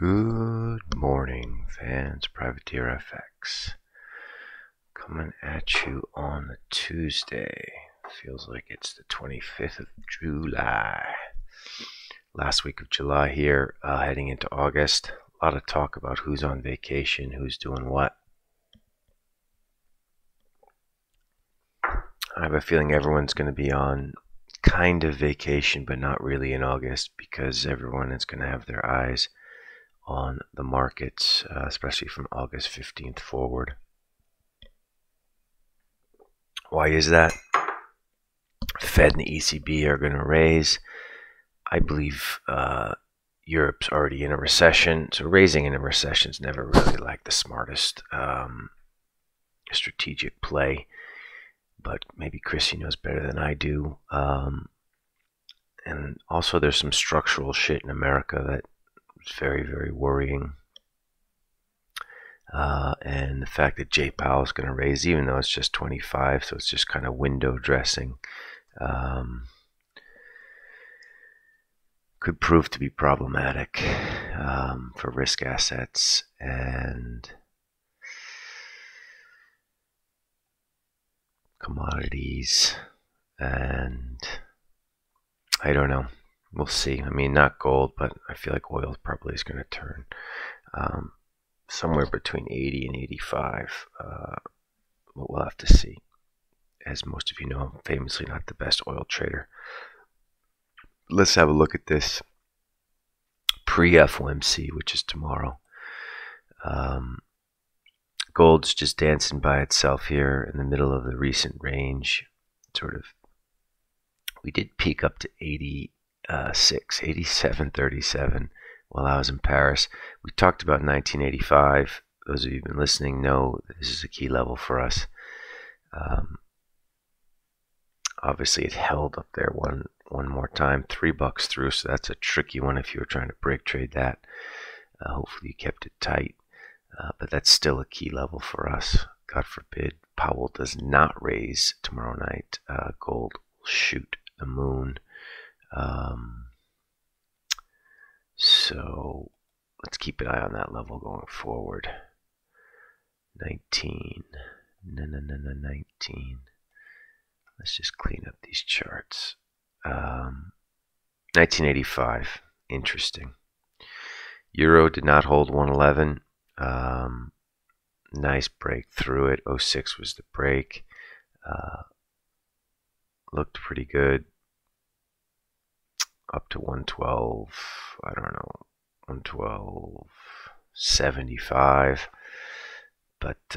Good morning, fans. Privateer FX coming at you on a Tuesday. Feels like it's the 25th of July. Last week of July here, heading into August. A lot of talk about who's on vacation, who's doing what. I have a feeling everyone's going to be on kind of vacation, but not really in August, because everyone is going to have their eyes on the markets, especially from August 15th forward. Why is that? Fed and the ECB are going to raise. I believe Europe's already in a recession, so raising in a recession is never really like the smartest strategic play. But maybe Chrissy knows better than I do. And also, there's some structural shit in America that it's very, very worrying. And the fact that Jay Powell is going to raise, even though it's just 25, so it's just kind of window dressing, could prove to be problematic for risk assets. And commodities, and I don't know. We'll see. I mean, not gold, but I feel like oil probably is going to turn somewhere between 80 and 85. But we'll have to see. As most of you know, I'm famously not the best oil trader. Let's have a look at this pre-FOMC, which is tomorrow. Gold's just dancing by itself here in the middle of the recent range. Sort of. We did peak up to 87.37 while I was in Paris. We talked about 1985. Those of you who've been listening know this is a key level for us. Obviously, it held up there one more time, $3 through. So that's a tricky one if you were trying to break trade that. Hopefully, you kept it tight, but that's still a key level for us. God forbid Powell does not raise tomorrow night. Gold will shoot the moon. So let's keep an eye on that level going forward. 19. No, 19. Let's just clean up these charts. 1985. Interesting. Euro did not hold 111. Nice break through it. 06 was the break. Looked pretty good. Up to 112, I don't know, 112.75, but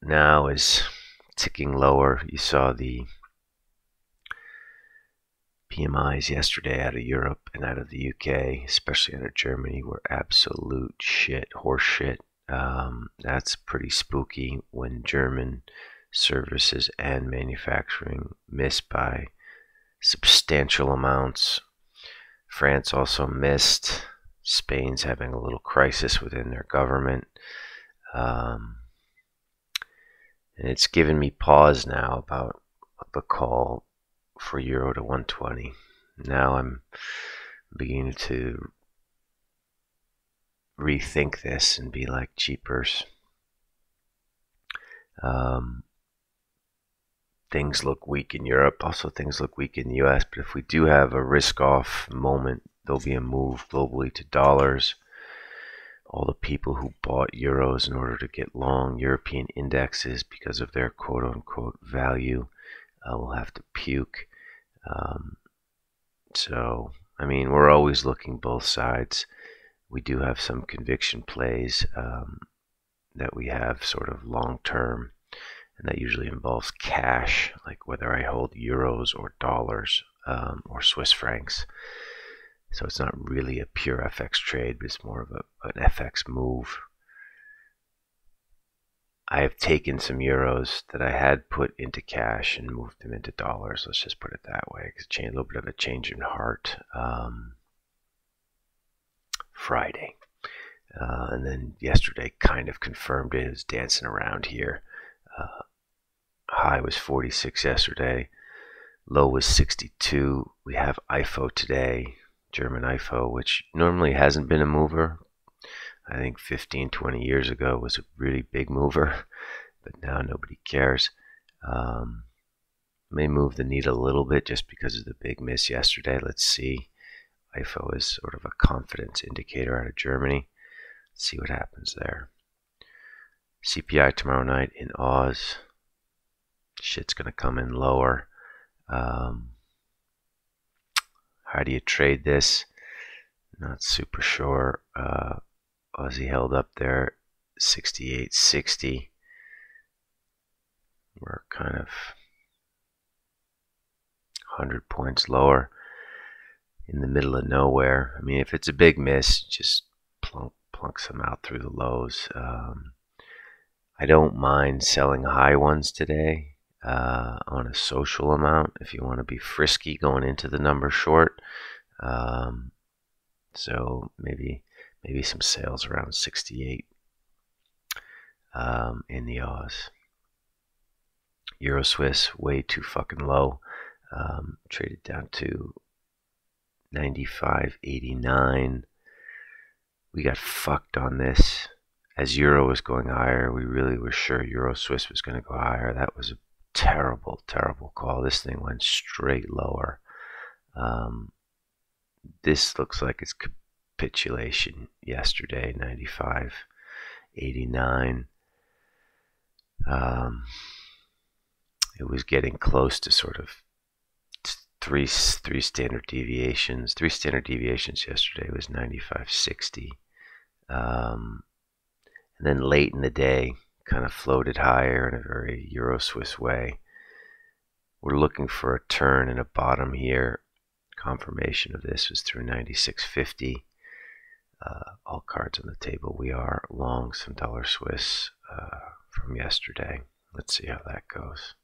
now is ticking lower. You saw the PMIs yesterday out of Europe and out of the UK, especially out of Germany, were absolute shit, horse shit. That's pretty spooky when German services and manufacturing miss by substantial amounts. France also missed. Spain's having a little crisis within their government. And it's given me pause now about the call for euro to 120. Now I'm beginning to rethink this and be like, jeepers. Things look weak in Europe. Also, things look weak in the U.S. But if we do have a risk-off moment, there'll be a move globally to dollars. All the people who bought euros in order to get long European indexes because of their quote-unquote value will have to puke. So, I mean, we're always looking both sides. We do have some conviction plays that we have sort of long-term. And that usually involves cash, like whether I hold euros or dollars or Swiss francs. So it's not really a pure FX trade, but it's more of an FX move. I have taken some euros that I had put into cash and moved them into dollars. Let's just put it that way. It's a little bit of a change in heart. Friday. And then yesterday kind of confirmed it. It was dancing around here. High was 46 yesterday, low was 62. We have IFO today, German IFO, which normally hasn't been a mover. I think 15, 20 years ago was a really big mover, but now nobody cares. May move the needle a little bit just because of the big miss yesterday. Let's see. IFO is sort of a confidence indicator out of Germany. Let's see what happens there. CPI tomorrow night in Oz. Shit's going to come in lower. How do you trade this? Not super sure. Aussie held up there, 68.60. We're kind of 100 points lower in the middle of nowhere. I mean, if it's a big miss, just plunk some out through the lows. I don't mind selling high ones today on a social amount if you want to be frisky going into the number short. So maybe some sales around 68 in the Oz. Euro Swiss way too fucking low. Traded down to 95.89. We got fucked on this. As Euro was going higher, we really were sure Euro Swiss was going to go higher. That was a terrible, terrible call. This thing went straight lower. This looks like it's capitulation yesterday, 95.89. It was getting close to sort of three standard deviations. Three standard deviations yesterday was 95.60. And then late in the day, kind of floated higher in a very Euro-Swiss way. We're looking for a turn and a bottom here. Confirmation of this was through 96.50. All cards on the table. We are long some dollar Swiss from yesterday. Let's see how that goes.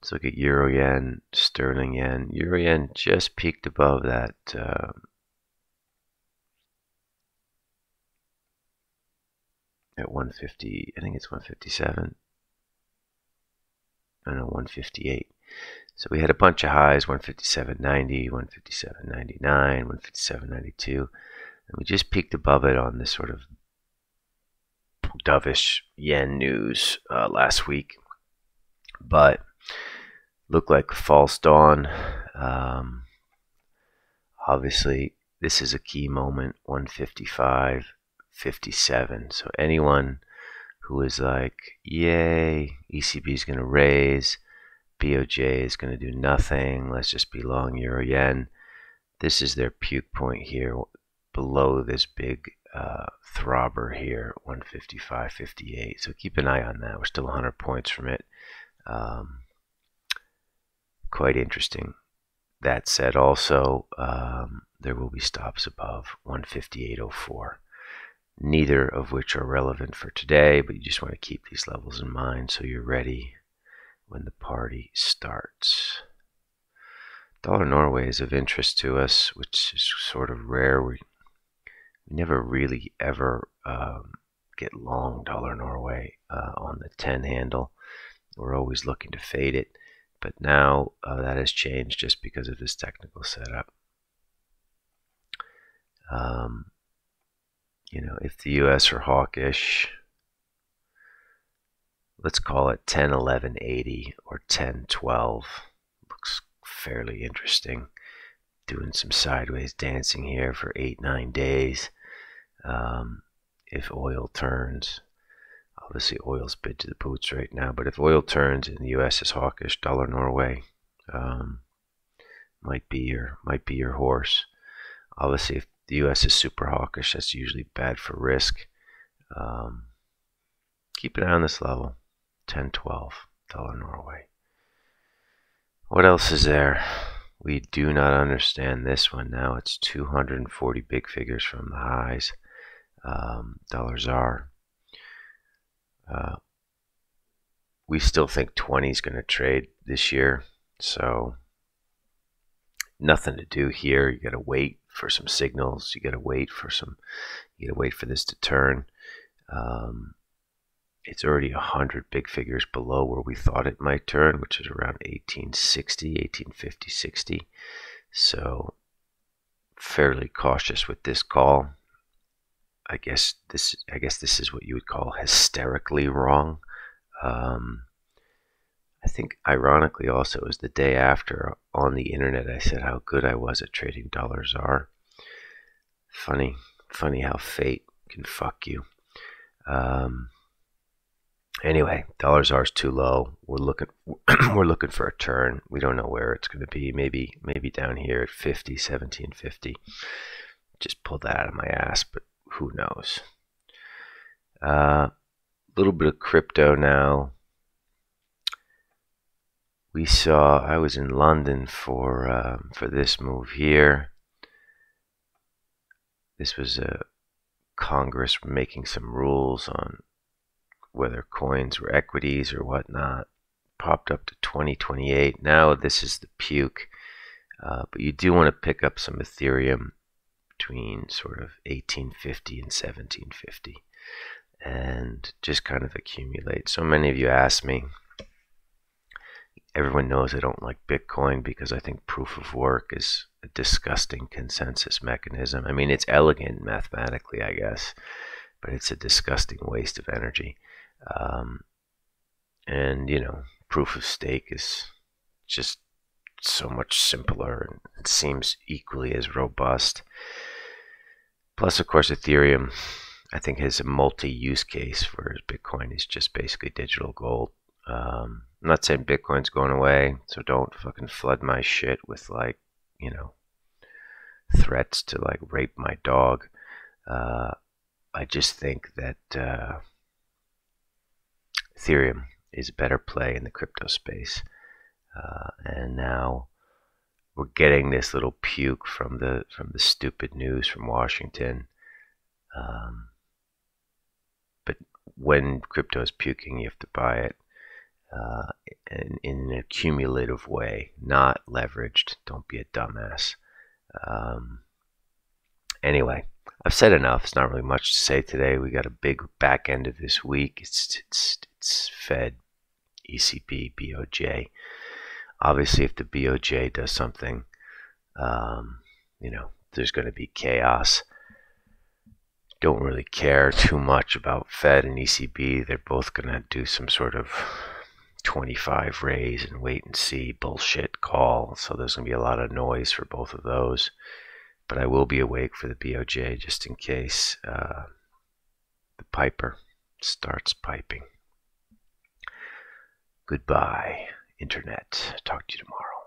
Let's look at Euro Yen, Sterling Yen. Euro Yen just peaked above that... at 150, I think it's 157. I don't know, 158. So we had a bunch of highs, 157.90, 157.99, 157.92, and we just peaked above it on this sort of dovish yen news last week, but looked like false dawn. Obviously, this is a key moment, 155. 57. So anyone who is like, yay, ECB is going to raise, BOJ is going to do nothing, let's just be long Euro Yen, this is their puke point here below this big throbber here, 155.58. So keep an eye on that. We're still 100 points from it. Quite interesting. That said, also, there will be stops above 158.04. Neither of which are relevant for today, but you just want to keep these levels in mind so you're ready when the party starts. Dollar Norway is of interest to us, which is sort of rare. We never really ever get long Dollar Norway on the 10 handle. We're always looking to fade it, but now that has changed just because of this technical setup. You know, if the U.S. are hawkish, let's call it 10-11-80 or 10-12. Looks fairly interesting. Doing some sideways dancing here for 8-9 days. If oil turns, obviously oil's bid to the boots right now, but if oil turns and the U.S. is hawkish, Dollar Norway might be your horse. Obviously, if the U.S. is super hawkish, that's usually bad for risk. Keep an eye on this level, 10-12, Dollar Norway. What else is there? We do not understand this one now. It's 240 big figures from the highs. Dollar ZAR. We still think 20 is going to trade this year, so nothing to do here. You got to wait for some signals. You gotta wait for this to turn. It's already 100 big figures below where we thought it might turn, which is around 1860, 1850, 60. So fairly cautious with this call. I guess this is what you would call hysterically wrong. I think ironically also is the day after on the internet I said how good I was at trading dollars are. Funny how fate can fuck you. Anyway, dollars are too low. We're looking for a turn. We don't know where it's going to be. Maybe down here at 50, 1750. Just pulled that out of my ass, but who knows? Little bit of crypto now. We saw. I was in London for this move here. This was a Congress making some rules on whether coins were equities or whatnot. Popped up to 2028. Now this is the puke, but you do want to pick up some Ethereum between sort of 1850 and 1750, and just kind of accumulate. So many of you ask me. Everyone knows I don't like Bitcoin because I think proof of work is a disgusting consensus mechanism. I mean, it's elegant mathematically, I guess, but it's a disgusting waste of energy. And, you know, proof of stake is just so much simpler and it seems equally as robust. Plus, of course, Ethereum, I think, has a multi-use case, whereas Bitcoin is just basically digital gold. I'm not saying Bitcoin's going away, so don't fucking flood my shit with, like, you know, threats to, like, rape my dog. I just think that Ethereum is a better play in the crypto space. And now we're getting this little puke from the stupid news from Washington. But when crypto's puking, you have to buy it. In an accumulative way, not leveraged. Don't be a dumbass. Anyway, I've said enough. It's not really much to say today. We got a big back end of this week. It's Fed, ECB, BOJ. Obviously, if the BOJ does something, you know, there's going to be chaos. Don't really care too much about Fed and ECB. They're both going to do some sort of 25 raise and wait and see bullshit call, so there's going to be a lot of noise for both of those. But I will be awake for the BOJ just in case the piper starts piping. Goodbye, Internet. Talk to you tomorrow.